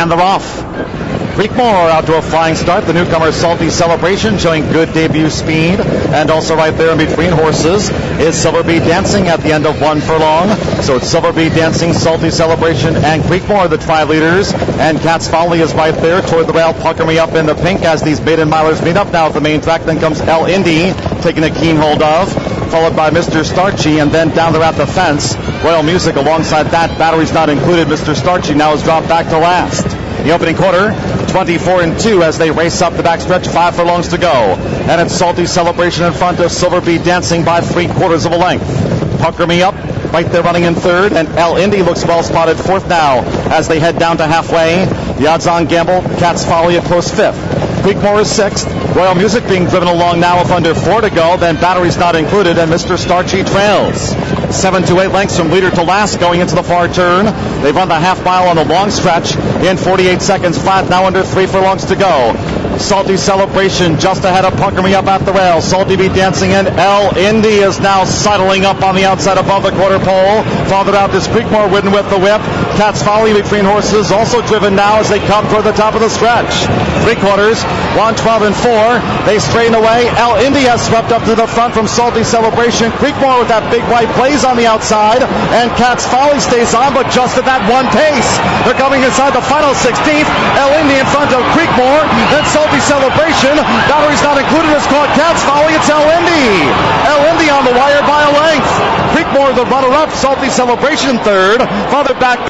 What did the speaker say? and they're off. Creekmore out to a flying start. The newcomer Salty Celebration showing good debut speed. And also right there in between horses is Silverbdancing at the end of one furlong. So it's Silverbdancing, Salty Celebration, and Creekmore, the tri-leaders. And Cat's Folly is right there toward the rail. Pucker Me Up in the pink as these maiden milers meet up now at the main track. Then comes El Indy, taking a keen hold of, followed by Mr. Starchy, and then down there at the fence, Royal Music alongside that. Batteries Not Included. Mr. Starchy now has dropped back to last. The opening quarter, 24-2 as they race up the backstretch, 5 furlongs to go. And it's Salty Celebration in front of Silverbdancing by 3/4 of a length. Pucker Me Up right there running in third, and El Indy looks well spotted fourth now as they head down to halfway. The odds-on gamble, Cat's Folly at close fifth. Creekmore is sixth. Royal Music being driven along now with under 4 to go. Then Batteries Not Included, and Mr. Starchy trails. 7 to 8 lengths from leader to last going into the far turn. They've run the half mile on the long stretch in 48 seconds flat. Now under 3 furlongs to go. Salty Celebration just ahead of Pucker Me Up at the rail. Silverbdancing and El Indy is now sidling up on the outside above the quarter pole. Farther out this Creekmore ridden with the whip. Cat's Folly between horses also driven now as they come toward the top of the stretch. 3/4, 1:12 and 4. They straighten away. El Indy has swept up to the front from Salty Celebration. Creekmore with that big white blaze on the outside, and Cat's Folly stays on, but just at that one pace. They're coming inside the final 16th. El Indy in front of Creekmore. Then Salty Celebration. Batteries Not Included is called Cat's Folly. It's El Indy. El Indy on the wire by a length. Creekmore the runner-up. Salty Celebration third. Farther back.